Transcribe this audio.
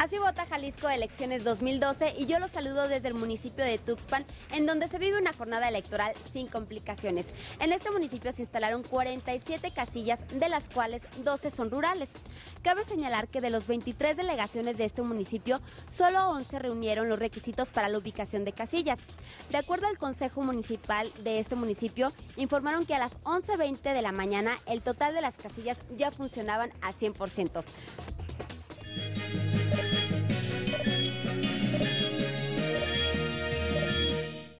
Así vota Jalisco Elecciones 2012 y yo los saludo desde el municipio de Tuxpan, en donde se vive una jornada electoral sin complicaciones. En este municipio se instalaron 47 casillas, de las cuales 12 son rurales. Cabe señalar que de los 23 delegaciones de este municipio, solo 11 reunieron los requisitos para la ubicación de casillas. De acuerdo al Consejo Municipal de este municipio, informaron que a las 11:20 de la mañana el total de las casillas ya funcionaban al 100%.